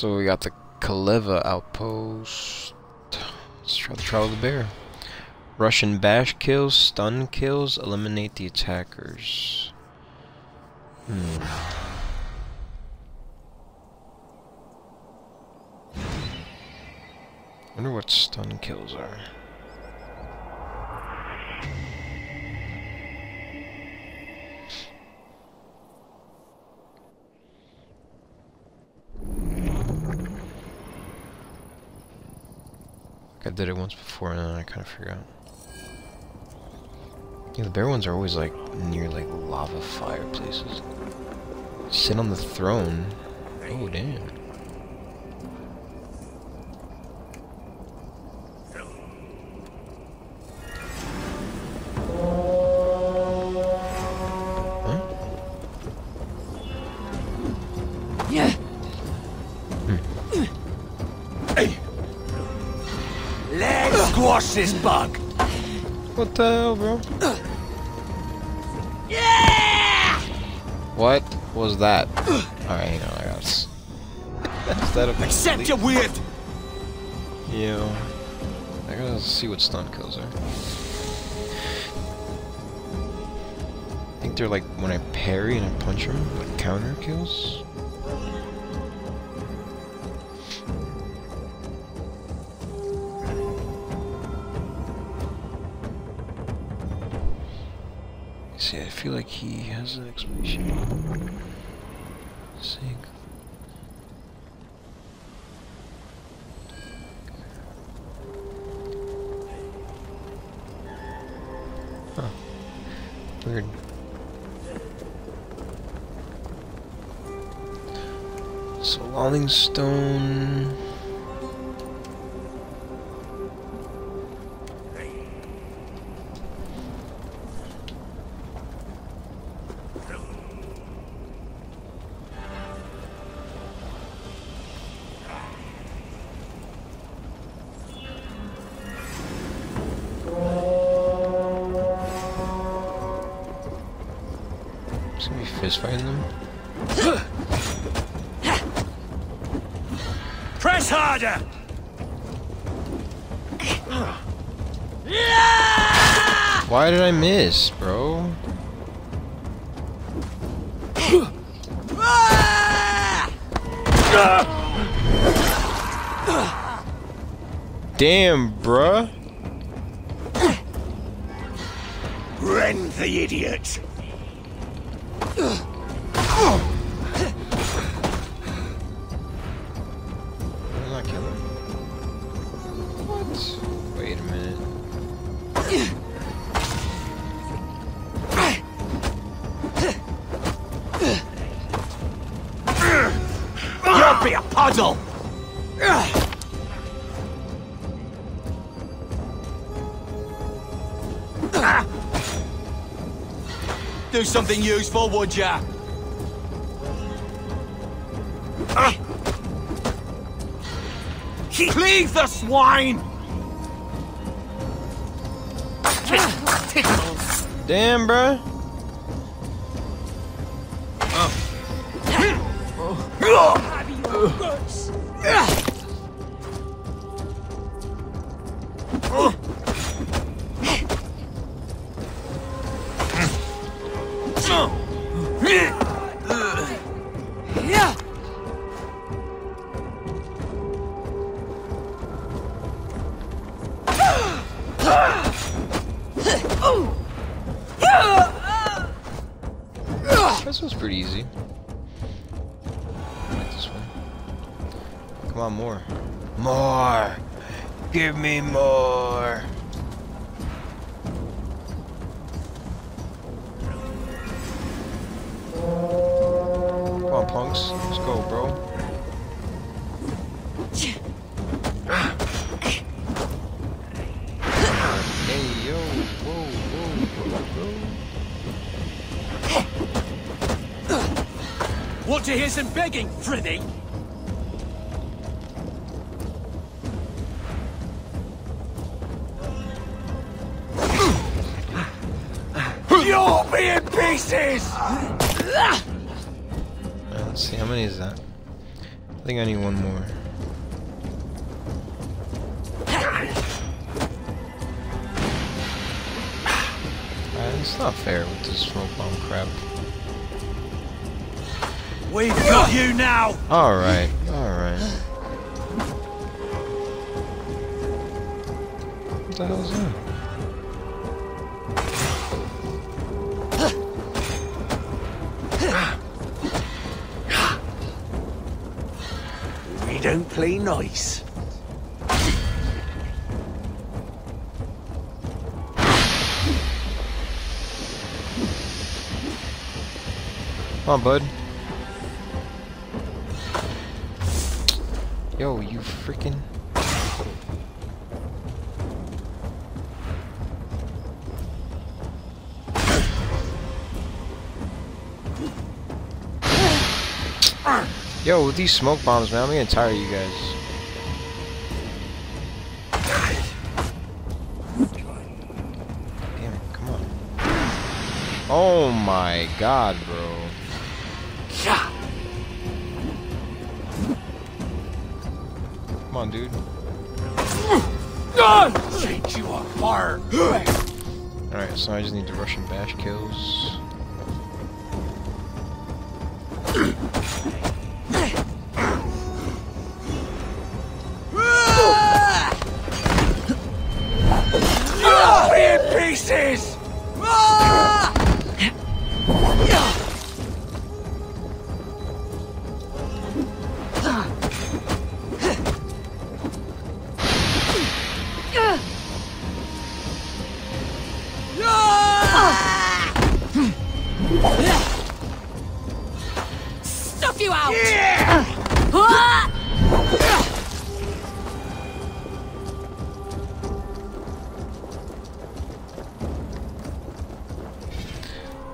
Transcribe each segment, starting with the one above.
So we got the Calleva Outpost. Let's try the Trial of the Bear. Rush and bash kills, stun kills, eliminate the attackers. Wonder what stun kills are. I did it once before and then I kind of forgot. Yeah, the bear ones are always like near like lava fireplaces. Sit on the throne. Oh damn. Squash this bug! What the hell, bro? Yeah! What was that? Alright, hang on, I got this. Accept your weird! Yeah. I gotta see what stun kills are. I think they're like when I parry and I punch them, like counter kills. See, I feel like he has an explanation. Sink. Huh. Weird. So, Lolling Stone. It's gonna be fist fighting them. Press harder! Why did I miss, bro? Damn, bruh. Rend the idiot. I'm not killing. What? Wait a minute. You'll be a puzzle. Do something useful, would ya? Leave the swine! Tickles. Damn, bruh. This was pretty easy. I like this one. Come on, more. More! Give me more! Come on, punks. Let's go, bro. Want to hear some begging, Frithy? You'll be in pieces! Let's see, how many is that? I think I need one more. It's not fair with this smoke bomb crap. We've got you now! Alright, alright. What the hell is that? We don't play nice. Come on, bud. Yo, you freaking. Yo, with these smoke bombs, man, I'm getting tired of you guys. Damn it, come on. Oh my god, bro. Come on, dude. Shake you on fire. Alright, so I just need to rush and bash kills. You're in pieces!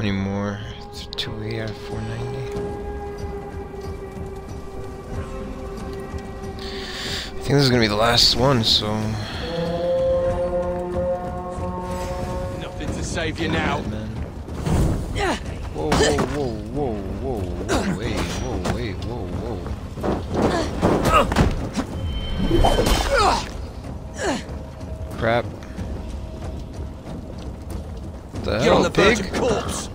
Any more? 280 out of 490. I think this is gonna be the last one, so. Nothing to save you now. Yeah. Whoa, whoa, whoa, whoa, whoa, wait, whoa, wait, whoa, whoa. Crap. What the hell, the pig? Corpse.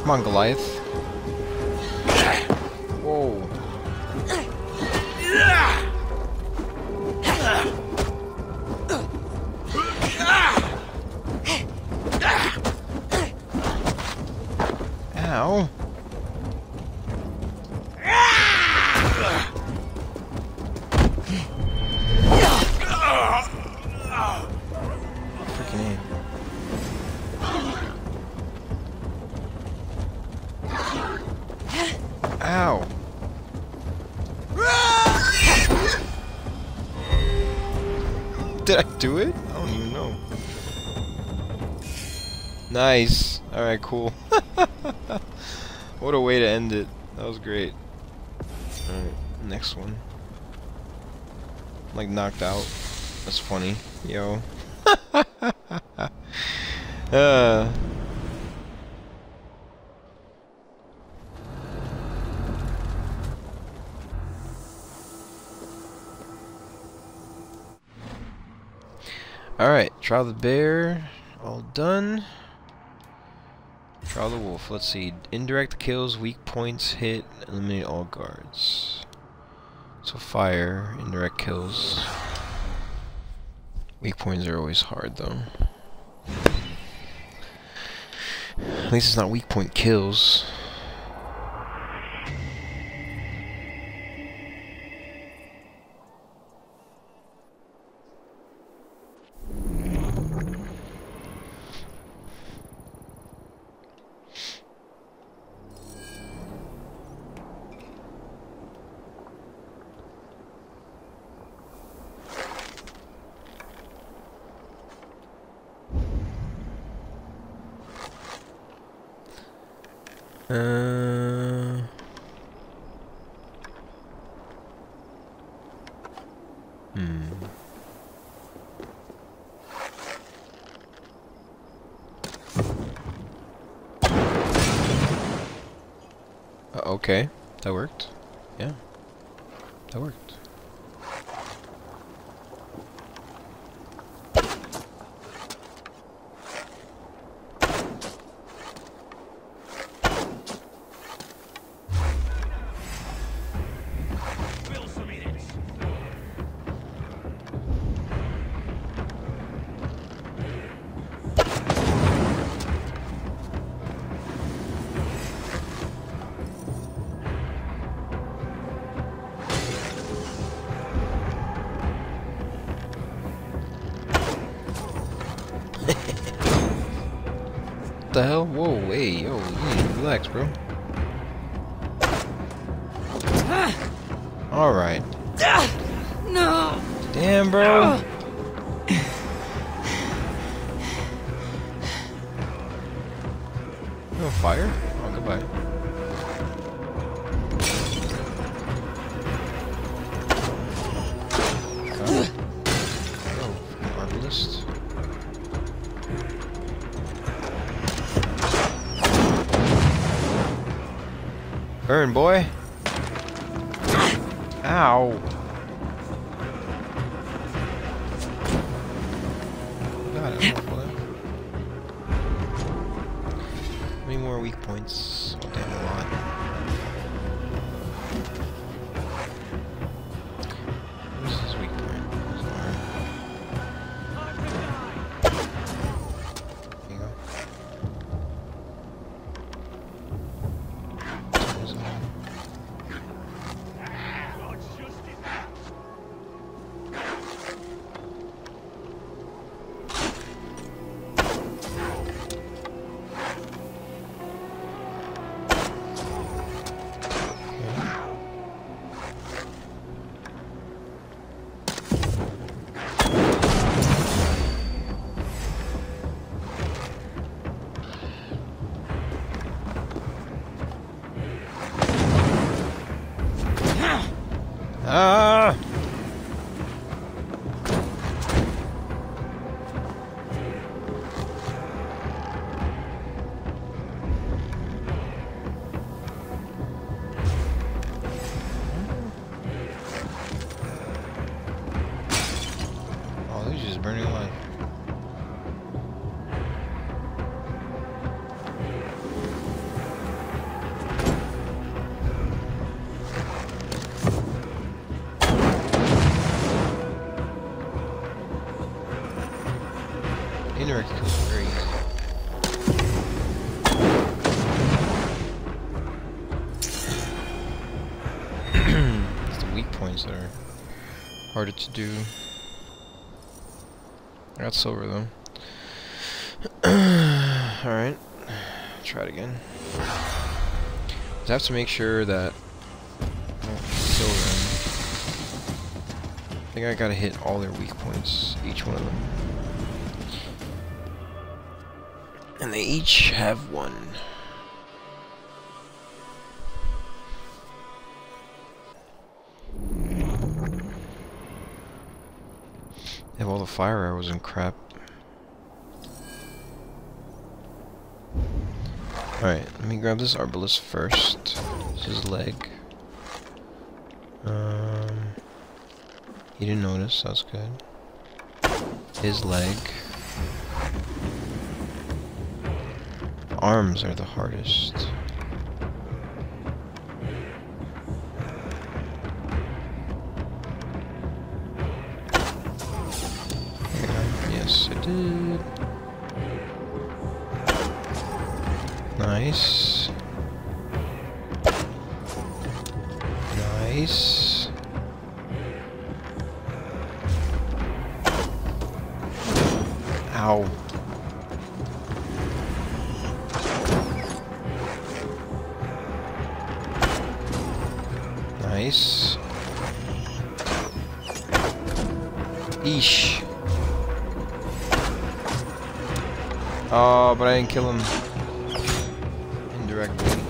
Come on, Goliath. Ow. Freaking aim. Ow. Did I do it? I don't even know. Nice. Alright, cool. What a way to end it. That was great. Alright, next one. Like, knocked out. That's funny. Yo. Alright, Trial of the Bear. All done. Trial of the Wolf. Let's see. Indirect kills, weak points, hit, eliminate all guards. So fire, indirect kills. Weak points are always hard, though. At least it's not weak point kills. Okay, that worked. Yeah, that worked. What the hell? Whoa, hey, yo, relax, bro. Alright. No! Damn, bro! You on fire? Oh, goodbye. Burn, boy. Ow. God, I'm awful there. How many more weak points? Oh, damn, a lot. Where's his weak point? There you go. That are harder to do. I got silver though. Alright, try it again. Just have to make sure that silver. I think I gotta hit all their weak points, each one of them. And they each have one. They have all the fire arrows and crap. Alright, let me grab this arbalist first. This is his leg. He didn't notice, that's good. His leg. Arms are the hardest. Nice. Nice. Ow. Nice. Eesh. Oh, but I didn't kill him. Indirectly.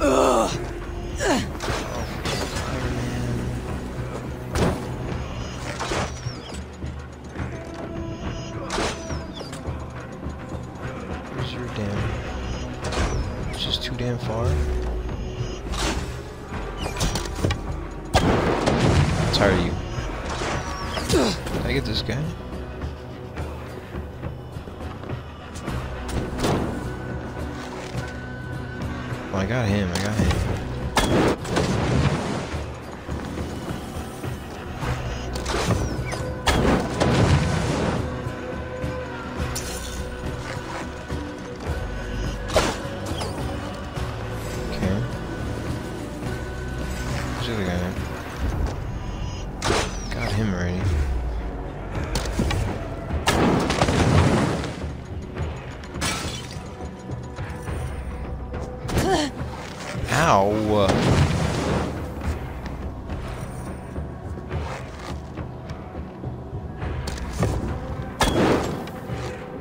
Oh, Iron Man. tire you. Did I get this guy? Oh, I got him,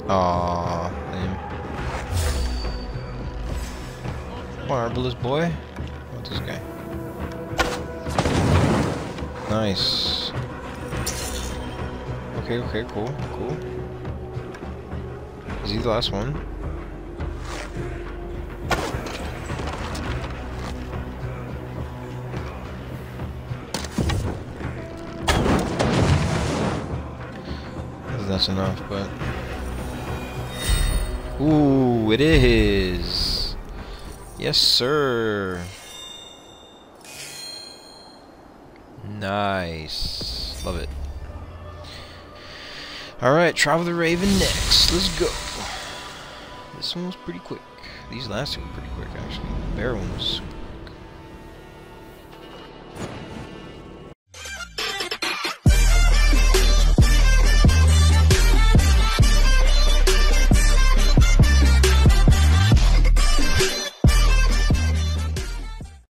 Ow! Aww, lame. Come on, Arbalest boy. What's this guy? Nice. Okay, okay, cool, cool. Is he the last one? That's enough, but ooh, it is. Yes, sir. Nice, love it. All right, Trial of the Raven next. Let's go. This one was pretty quick. These last two were pretty quick, actually. The bear one was super